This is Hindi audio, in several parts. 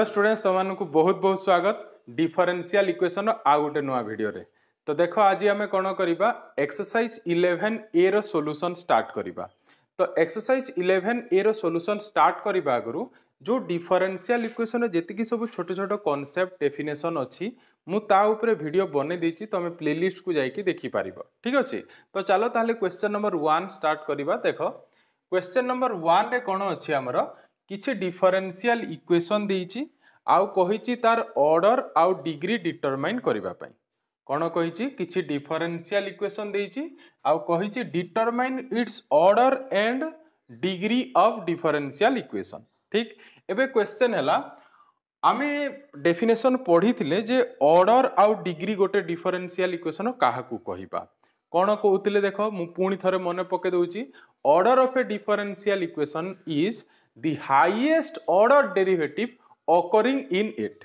हेलो स्टूडेंट्स तुमन को बहुत बहुत स्वागत डिफरेंशियल इक्वेशन आउ गोटे नुआ भिडियो रे। तो देख आज आम कौन करवा एक्सरसाइज 11 ए रो सॉल्यूशन स्टार्ट करवा। तो एक्सरसाइज 11 ए रो सॉल्यूशन स्टार्ट करवा आगुरु जो डिफरेंशियल इक्वेशन जी सब छोट छोट कॉन्सेप्ट डेफिनेशन अच्छी मुझे वीडियो बने देछि तुम प्लेलिस्ट को जाइए देखि पारिबो। ठीक अछि तो चलो ताहले क्वेश्चन नंबर 1 स्टार्ट करवा। देख क्वेश्चन नंबर 1 रे कोन अछि हमरो किछि डिफरेंशियल इक्वेशन देछि आउ कहिछि तार ऑर्डर आउ डिग्री डिटरमाइन करबा पई। कोन कहिछि किछि डिफरेंशियल इक्वेशन देछि आउ कहिछि determine its order and degree of differential equation. ठीक एबे क्वेश्चन हला आमे डेफिनेशन पढ़ी थिले जे ऑर्डर आउ डिग्री गोटे डिफरेंशियल इक्वेशन काहा को कहिबा। कोन कहउतिले देखो मु पुनी थरे मने पके दउछि order of a differential equation is the highest order derivative occurring in it।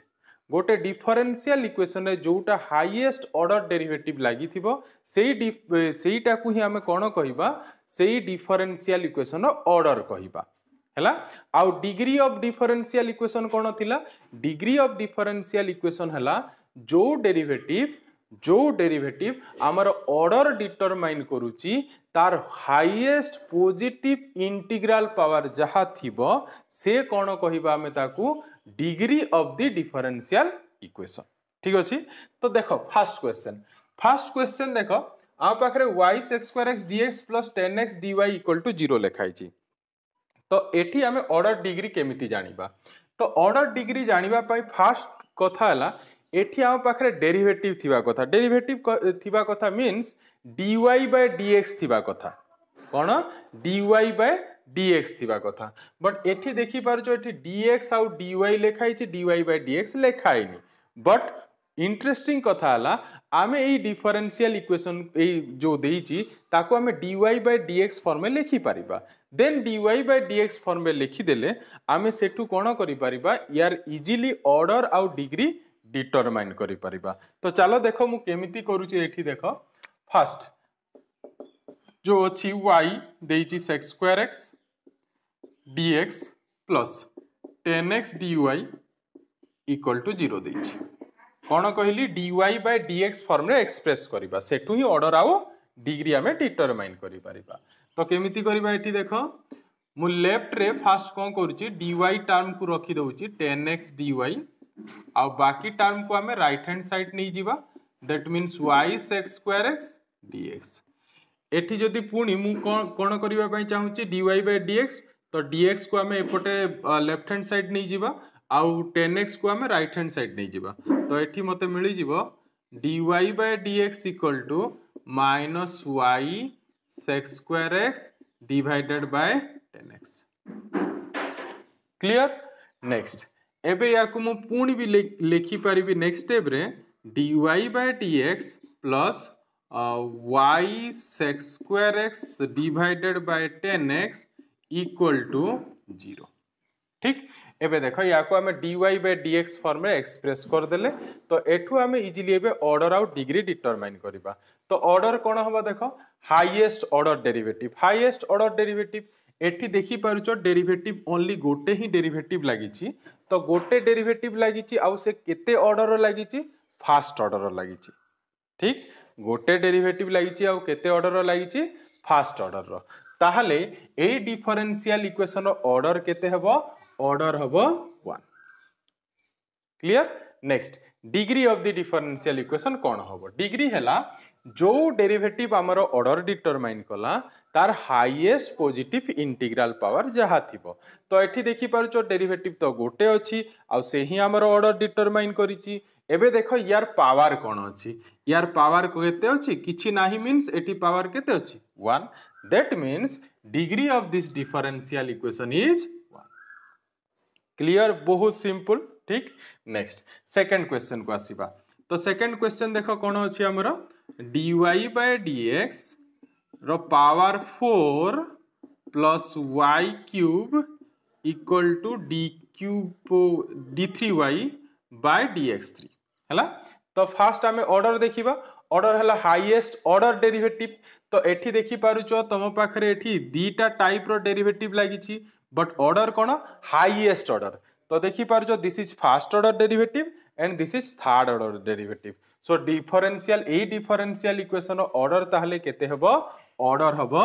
गोटे डिफरेंशियल इक्वेशन रे जोटा हाईएस्ट ऑर्डर डेरिवेटिव लागी थिबो सेईटा को ही हमें कोन कहिबा सेई डिफरेंशियल इक्वेशन ऑर्डर कहिबा हैला। आउ डिग्री ऑफ डिफरेंशियल इक्वेशन कोन थिला डिग्री ऑफ डिफरेंशियल इक्वेशन हैला जो डेरिवेटिव आमर ऑर्डर डिटरमाइन करूची तार हाईएस्ट पॉजिटिव इंटीग्रल पावर जहा थीबो से कोन कहिबा हमें ताकू degree of the differential equation. ठीक अछि तो देखो फर्स्ट क्वेश्चन देखो आ पाखरे y x2x dx + 10x dy = 0 लिखाई छी। तो एठी हमें ऑर्डर डिग्री केमिति जानिबा। तो ऑर्डर डिग्री जानिबा पई फर्स्ट कथा हला एठी आम पाखरे डेरिवेटिव थिबा कथा। डेरिवेटिव थिबा कथा मीन्स dy बाय dx थिबा कथा। कोन dy बाय dx थिबा कथा बट एठी देखि परजो एठी dx आउ dy लेखाई छि dy बाय dx लेखाइनी। बट इंटरेस्टिंग कथा हला आमे ए डिफरेंशियल इक्वेशन ए जो देइछि ताको आमे dy बाय dx फॉर्म में लेखि परिबा। Then dy by dx form में लेखि देले आमे सेठु कोन करि परिबा यार इजीली ऑर्डर आउ डिग्री डिटरमाइन करि परिबा। तो चलो देखो मु केमिति करूची एठी देखो फर्स्ट जो अछि y देइची x2x dx + 10x dy = 0 देइची। कोन कहली dy बाय dx फॉर्म रे एक्सप्रेस करिबा सेठु ही ऑर्डर आउ डिग्री हमें डिटरमाइन करि परिबा। तो केमिति करिबा एठी देखो मु लेफ्ट रे फर्स्ट कोन करूची dy टर्म को रखि दउची 10x dy आउ बाकी टर्म को हमें राइट हैंड साइड नहीं जीवा that means y x2x dx। एठी जदि पुणी मु कोन करबा पई चाहूची dy बाय dx तो dx को हमें एपटे लेफ्ट हैंड साइड नहीं जीवा आउ 10x को हमें राइट हैंड साइड नहीं जीवा। तो एठी मते मिली जीवो dy by dx - y x2x divided by 10x। Clear next एबे या को मु पूर्ण भी लेखि परबी नेक्स्ट स्टेप रे dy by dx plus y x2x divided by 10x equal to 0। ठीक एबे देखो या को हमें dy बाय dx फॉर्म में एक्सप्रेस कर देले तो एठू हमें इजीली एबे ऑर्डर आउ डिग्री डिटरमाइन करबा। तो ऑर्डर कोन होबा देखो हाईएस्ट ऑर्डर डेरिवेटिव एठी देखि पारुचो डेरिवेटिव ओनली गोटे ही डेरिवेटिव लागिछि। तो गोटे डेरिवेटिव लागिछि आउ से केते ऑर्डर लागिछि फर्स्ट ऑर्डर लागिछि। ठीक गोटे डेरिवेटिव लागिछि आउ केते ऑर्डर लागिछि फर्स्ट ऑर्डर रो ताहले ए डिफरेंशियल इक्वेशन रो ऑर्डर केते हेबो ऑर्डर हेबो 1। Clear next degree of the differential equation कोन होबो डिग्री हैला जो डेरिवेटिव आमरो ऑर्डर डिटरमाइन कला तार हाईएस्ट पॉजिटिव इंटीग्रल पावर जहा थिबो। तो एठी देखि पारचो डेरिवेटिव तो गोटे अछि आ से ही आमरो ऑर्डर डिटरमाइन करिछि। एबे देखो यार पावर कोन अछि यार पावर केते अछि किछि नाही मींस एठी पावर केते अछि 1 that means degree of this differential equation is 1। Clear बहुत सिंपल। ठीक नेक्स्ट सेकंड क्वेश्चन को आसीबा। तो सेकंड क्वेश्चन देखो कोन अछि हमरो dy बाय dx रो power 4 plus y cube equal to d3y by dx3 हैला। तो फर्स्ट हमें ऑर्डर देखिबा ऑर्डर हैला हाईएस्ट ऑर्डर डेरिवेटिव। तो एठी देखि पारुचो तम पाखरे एठी दीटा टाइप रो डेरिवेटिव लागिछि बट ऑर्डर कोन हाईएस्ट ऑर्डर तो देखि पार जो this is first order derivative and this is third order derivative so differential ए डिफरेंशियल इक्वेशन ऑर्डर ताहले केते हबो ऑर्डर हबो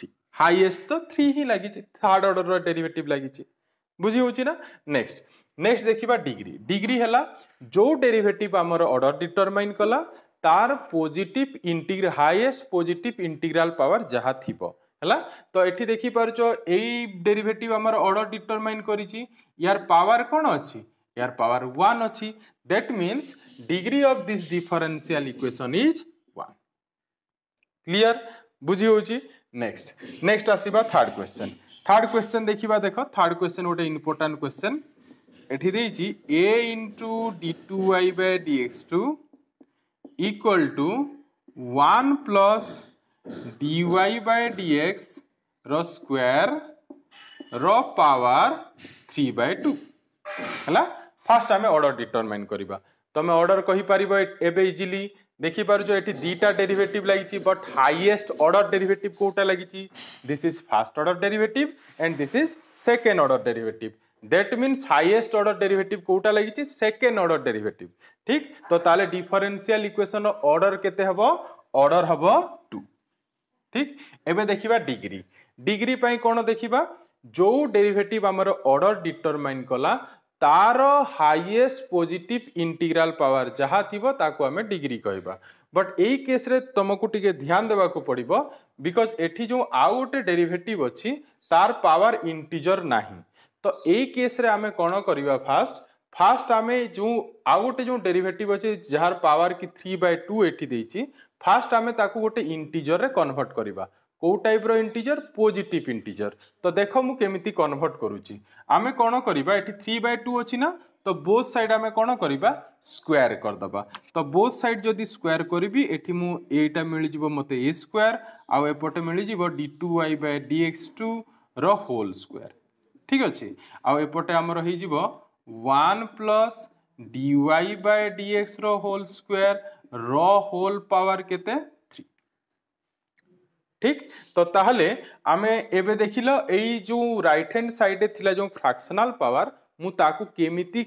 3 हाईएस्ट तो 3 ही लागि छि थर्ड ऑर्डर रो डेरिवेटिव लागि छि बुझी होछि ना नेक्स्ट देखिबा डिग्री डिग्री हला जो डेरिवेटिव हमर ऑर्डर डिटरमाइन कला तार positive integral highest positive integral power जहा थिबो हला तो एठी देखि परचो एई डेरिवेटिव हमर ऑर्डर डिटरमाइन करी छि यार पावर कोन अछि यार पावर 1 अछि that means degree of this differential equation is 1 clear बुझी होछि नेक्स्ट आसीबा थर्ड क्वेश्चन देखिबा देखो थर्ड क्वेश्चन ओटे इंपोर्टेंट क्वेश्चन एठी देई छि a * d2y/dx2 = 1 + dy/dx रो स्क्वायर रो पावर 3/2 हला फर्स्ट हमें ऑर्डर डिटरमाइन करबा तो मैं ऑर्डर कहि परिबो एबे इजीली देखि पार जो एठी दीटा डेरिवेटिव लागि छि बट हाईएस्ट ऑर्डर डेरिवेटिव कोटा लागि छि this is first order derivative and this is second order derivative that means highest order derivative कोटा लागि छि सेकंड ऑर्डर डेरिवेटिव ठीक तो ताले डिफरेंशियल इक्वेशन ऑर्डर केते हबो ऑर्डर हबो 2 ठीक एबे देखिबा डिग्री पई कोन देखिबा जो डेरिवेटिव हमर ऑर्डर डिटरमाइन कला तार हाईएस्ट पॉजिटिव इंटीग्रल पावर जहा थिबो ताको हमें डिग्री कहबा बट एई केस रे तुमको टिके ध्यान देबा को पड़िबो बिकॉज़ एठी जो आउट डेरिवेटिव अछि तार पावर इंटीजर नाही तो एई केस रे हमें कोन करबा फास्ट हमें जो आउट जो डेरिवेटिव अछि जहार पावर की 3/2 एठी दैछि फास्ट हमें ताको गोटे इंटीजर रे कन्वर्ट करबा को टाइप रो इंटीजर पॉजिटिव इंटीजर तो देखो मु केमिति कन्वर्ट करूची आमे कोन करबा एठी 3/2 अछि ना तो बोथ साइड आमे कोन करबा स्क्वायर कर दबा तो बोथ साइड जदी स्क्वायर करबी एठी मु एटा मिलि जइबो मते ए स्क्वायर आ एपोटे मिलि जइबो d2y/dx2 रो होल स्क्वायर ठीक अछि आ एपोटे हमर होई जइबो 1 + dy/dx रो होल स्क्वायर रो होल पावर केते ठीक तो ताहले आमे एबे देखिलो एई जो राइट हैंड साइड थिला जो फ्रैक्शनल पावर मु ताकू केमिति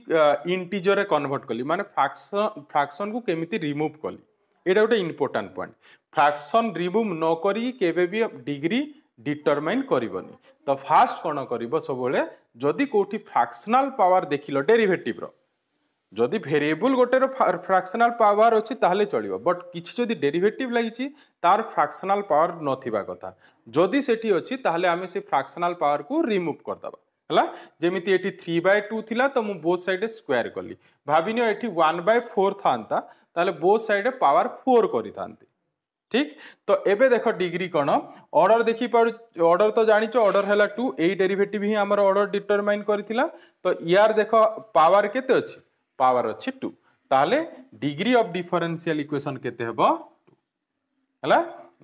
इंटीजर रे कन्वर्ट कली माने फ्रैक्शन को केमिति रिमूव कली एटा ओटे इंपोर्टेंट पॉइंट फ्रैक्शन रिमूव न करी केबे भी डिग्री डिटरमाइन करिवनी तो फास्ट कोन करिवो सबले जदी कोठी फ्रैक्शनल पावर देखिलो डेरिवेटिव रो जदि वेरिएबल गोटे रो फ्रैक्शनल पावर अछि ताहले चलिबो बट किछि जदि डेरिवेटिव लागि छि तार फ्रैक्शनल पावर नथिबा कथा जदि सेठी अछि ताहले आमे से फ्रैक्शनल पावर को रिमूव कर दबा हला जेमिति एठी 3/2 थिला त मु बोथ साइड स्क्वायर करली भाबिनो एठी 1/4 थांता ताहले बोथ साइड पावर 4 करि थांती ठीक तो एबे देखो डिग्री कोन ऑर्डर देखि पर ऑर्डर तो जानि छ ऑर्डर हला 2 एई डेरिवेटिव ही हमर ऑर्डर डिटरमाइन करथिला तो यार देखो पावर केते अछि पावर अछि 2 ताले डिग्री ऑफ डिफरेंशियल इक्वेशन केते हबो 2 हला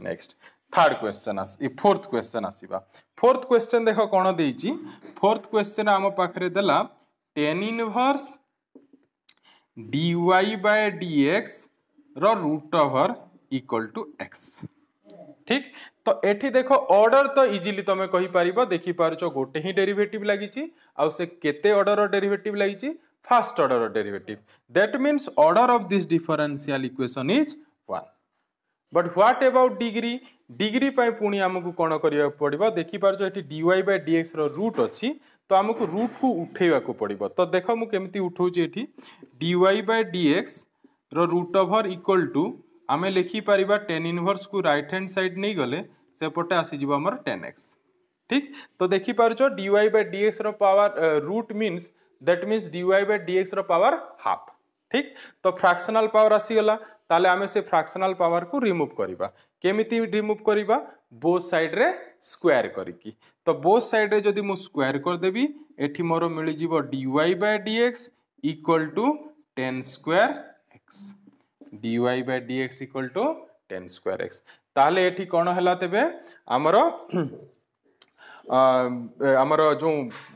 नेक्स्ट थर्ड क्वेश्चन आस इ फोर्थ क्वेश्चन आसीबा फोर्थ क्वेश्चन देखो कोन देइची फोर्थ क्वेश्चन हम पाखरे देला tan इनवर्स dy/dx रो रूट ओवर = x ठीक तो एठी देखो ऑर्डर तो इजीली तमे कहि परिबो देखि पारचो गोटे ही डेरिवेटिव लागिची आ से केते ऑर्डर रो डेरिवेटिव लागिची First order of derivative. That means order of this differential equation is 1. But what about degree? Degree पाई पुणी आमको कोण करिबाक पड़िबो देखि पार जो एठी dy/dx रो रूट अछि तो आमको रूट को उठेबाक पड़िबो तो देखो मु केमिति उठौ जे एठी dy/dx रो रूट ओवर = आमे लिखि परिबा tan इनवर्स को राइट हैंड साइड नै गले सेपटे आसी जिवो हमर tan x ठीक तो देखि पार जो dy/dx रो power root means that means dy/dx रो पावर हाफ ठीक तो फ्रैक्शनल पावर आसी गला ताले आमे से फ्रैक्शनल पावर को रिमूव करबा केमिति रिमूव करबा बोथ साइड रे स्क्वायर करकी तो बोथ साइड रे जदी मु स्क्वायर कर देबी एठी मोर मिलि जीवो dy/dx = tan²x dy/dx = tan²x ताले एठी कोन हला तेबे हमरो हमरो जो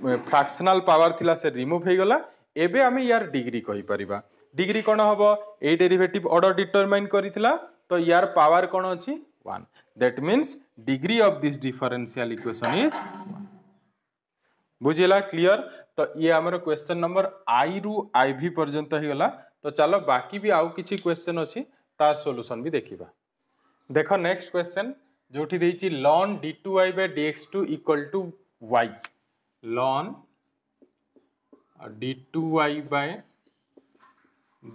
फ्रैक्शनल पावर थिला से रिमूव हे गला एबे हमें यार डिग्री कहि परिबा डिग्री कोन हबो ए डेरिवेटिव ऑर्डर डिटरमाइन करितला तो यार पावर कोन अछि 1 that means degree of this differential equation is 1 बुझिला क्लियर तो ये हमर क्वेश्चन नंबर आई रु आई भी पर्यंत हो गला। तो चलो बाकी भी आउ किछि क्वेश्चन अछि तार सॉल्यूशन भी देखिबा। देखो नेक्स्ट क्वेश्चन जोठी रहिछि ln d2y by dx2 equal to y, ln d2y by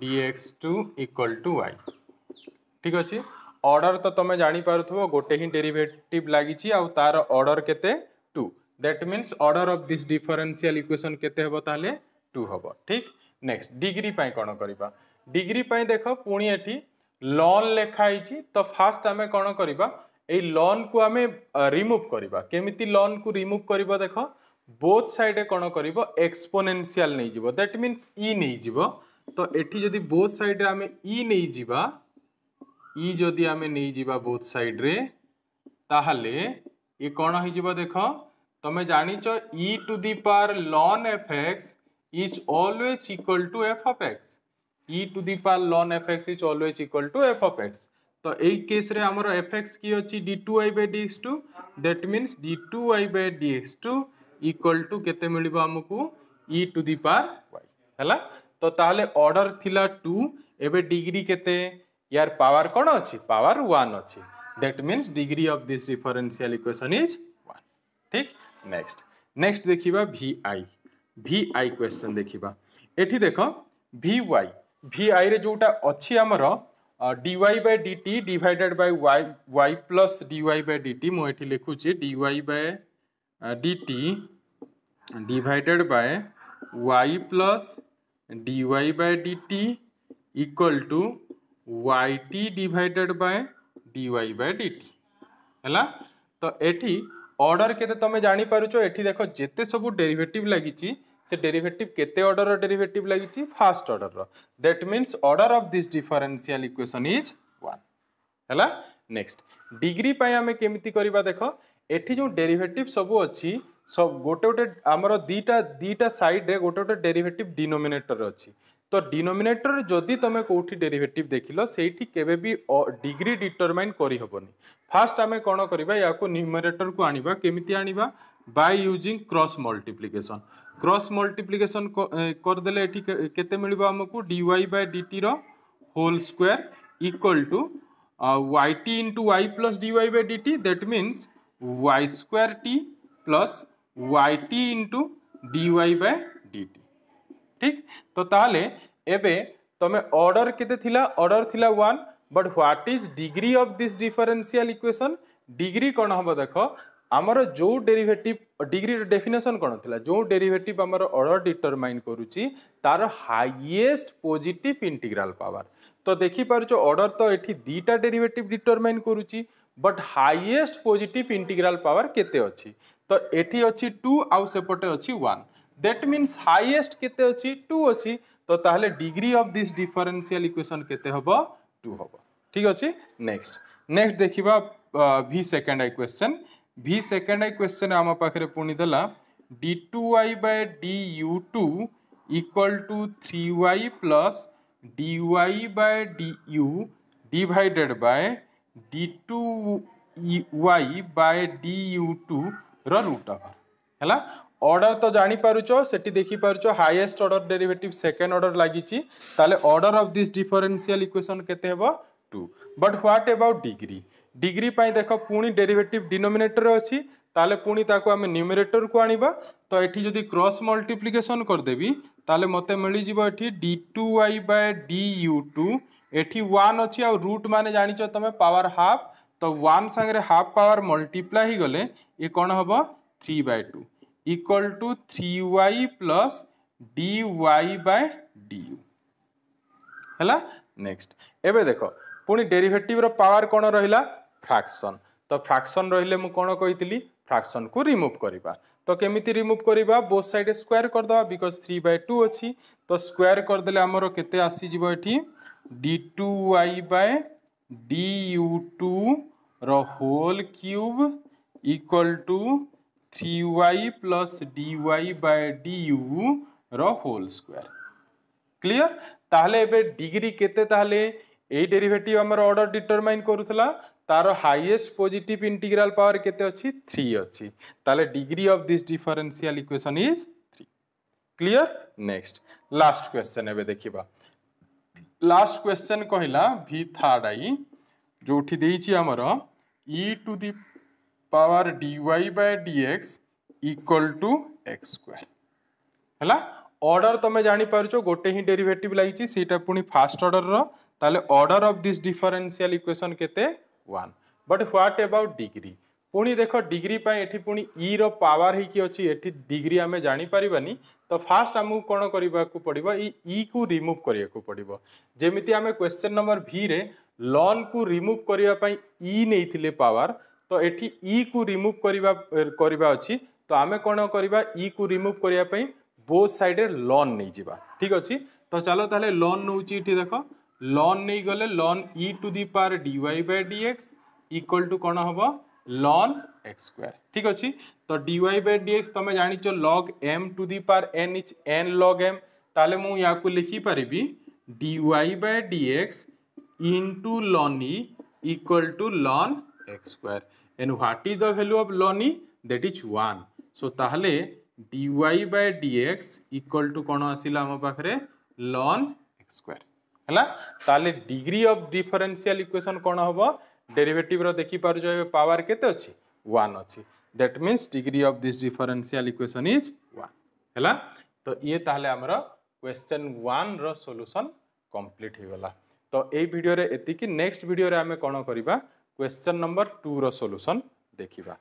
dx2 equal to y। ठीक अछि, ऑर्डर तो तुम्हें जानी पारथबो गोटे ही डेरिवेटिव लागी छि आ तार ऑर्डर केते 2, that means order of this differential equation केते हबो ताले 2 हबो। ठीक, नेक्स्ट डिग्री पाई कोन करिबा, डिग्री पाई देखो पुणी एठी लॉन लेखाई छि। तो फास्ट हमें कोन करिबा ए लॉन को हमें रिमूव करिबा। केमिति लॉन को रिमूव करिबा देखो बोथ साइड कोन करिबो एक्सपोनेंशियल नै जिवो, दैट मींस ई नै जिवो। तो एठी जदी बोथ साइड हमें ई नै जिवा, ई जदी हमें नै जिवा बोथ साइड रे, ताहले ये कोन होई जिवो देखो तमे जानि छ e to the power ln F x is always equal to f of x, e to the power ln f x is always equal to f of x। तो यही केस रे हमरो f x की अछि d2y by dx2, that means d2y by dx2 equal to केते मिलिबा हमकु e to the power y हला। तो ताहले ऑर्डर थिला 2, एबे डिग्री केते यार पावर कोन अछि, पावर 1 अछि, that means degree of this differential equation is 1। ठीक, नेक्स्ट नेक्स्ट देखिबा VI क्वेश्चन देखिबा। एठी देखो VI रे जोटा अछि हमर dy by dt divided by y plus dy by dt, मो एठी लिखु छी dy by dt divided by y plus dy by dt equal to yt divided by dy by dt हला। तो एठी ऑर्डर केते तमे जानी पारुचो, एठी देखो जेते सब डेरिवेटिव लागी छी से डेरिवेटिव केते ऑर्डर रो डेरिवेटिव लागी छी, फर्स्ट ऑर्डर रो, that means order of this differential equation is 1 हला। नेक्स्ट डिग्री पय हमें केमिति करबा देखो, एठी जो डेरिवेटिव सब अछि सब गोटे हमरो दीटा साइड रे गोटे डेरिवेटिव डिनोमिनेटर अछि। तो डिनोमिनेटर जदि तमे कोठी डेरिवेटिव देखिलो सेठी केबे भी डिग्री डिटरमाइन करि हबोनी। फास्ट हमें कोन करबा याको न्यूमरेटर को आनिबा, केमिति आनिबा by using cross multiplication. Cross multiplication कर देले एठी केते मिलिबा हमकु dy by dt रो whole square equal to yt into y plus dy by dt, that means y square t plus yt into dy by dt। ठीक, तो ताले एबे तमे ऑर्डर केते थिला, ऑर्डर थिला 1, but what is degree of this differential equation. Degree कोन हम देखो हमर जो डेरिवेटिव, डिग्री डेफिनेशन कोन थिला जो डेरिवेटिव हमर ऑर्डर डिटरमाइन करूची तार हाईएस्ट पॉजिटिव इंटीग्रल पावर। तो देखि परचो ऑर्डर तो एठी दीटा डेरिवेटिव डिटरमाइन करूची but highest positive integral power केते अछि। तो एठी अछि 2 आउ सेपटे अछि 1, दैट मीन्स हाईएस्ट केते अछि 2 अछि। तो ताहले degree of this differential equation केते हबो 2 हबो। ठीक अछि, नेक्स्ट देखिबा v सेकंड आई क्वेश्चन हम पाखरे पुनी देला d2y by du2 equal to 3y plus dy by du divided by d2y by du2 रो रूट ओवर हला। ऑर्डर तो जानी पारुचो, सेठी देखि पारुचो highest order derivative second order लागी छि, ताले order of this differential equation केते हेबो 2। But what about degree, degree पय देखो पुनी डेरिवेटिव डिनोमिनेटर अछि, ताले पुनी ताको हम न्यूमरेटर को आनिबा। तो एठी जदी क्रॉस मल्टीप्लिकेशन कर देबी ताले मते मिलि जिवो एठी d2y by du2, एठी 1 अछि आ रूट माने जानिचो तमे पावर हाफ। तो 1 संगे हाफ पावर मल्टीप्लाई गले ए कोन हबो 3/2 equal to 3y plus dy by du हला। नेक्स्ट एबे देखो पुनी डेरिवेटिव रो पावर कोन रहिला फ्रैक्शन। तो फ्रैक्शन रहिले मु कोन कहितली फ्रैक्शन को रिमूव करिबा। तो केमिति रिमूव करिबा, बोथ साइड स्क्वायर कर दबा बिकॉज़ 3/2 अछि। तो स्क्वायर कर देले हमरो केते आसी जिवो एठी d2y by du2 रो whole cube equal to 3y plus dy by du रो होल स्क्वायर। क्लियर, ताहले एबे डिग्री केते, ताहले ए डेरिवेटिव हमर ऑर्डर डिटरमाइन करूथला तार हाईएस्ट पॉजिटिव इंटीग्रल पावर केते अछि 3 अछि, ताहले degree of this differential equation is 3। Clear next last question एबे देखिबा लास्ट क्वेश्चन कहिला v थर्ड आई जोठी देइची हमर e to the power dy/dx equal to x square हला ऑर्डर तमे जानि परचो गोटे ही डेरिवेटिव लागिची सेटा पुनी फर्स्ट ऑर्डर रो ताले order of this differential equation केते 1 बट व्हाट अबाउट डिग्री पुनी देखो डिग्री पाए एठी पुनी e रो पावर हे कि अछि एठी डिग्री हमें जानि परिबानी तो फर्स्ट हम कोन करिबा को पड़िबो ई e को रिमूव करिया को पड़िबो जेमिति हमें क्वेश्चन नंबर v रे ln को रिमूव करिया पाए e नैथिले पावर तो एठी e को रिमूव करिबा अछि तो हमें कोन करिबा e को रिमूव करिया पाए बोथ साइड रे ln नै जिबा ठीक अछि तो चलो ताले ln नउची एठी देखो ln नै गले ln e to the power dy/dx equal to कोन होबो ln x square ठीक अछि तो dy/dx तमे जानि छ log m to the power n is n log m ताले मु या को लिखि परबी dy/dx into ln e equal to ln x square and what is the value of ln e that is 1 so ताहले dy/dx equal to कोन आसीला हम पाखरे ln x square हला ताले डिग्री ऑफ डिफरेंशियल इक्वेशन कोन होबो डेरिवेटिव रो देखि पार जो पावर केते अछि 1 अछि that means degree of this differential equation is 1 हैला तो ये ताहले हमरो क्वेश्चन 1 रो सॉल्यूशन कंप्लीट हो गला तो ए वीडियो रे एति कि नेक्स्ट वीडियो रे हमें कोन करबा क्वेश्चन नंबर 2 रो सॉल्यूशन देखिबा।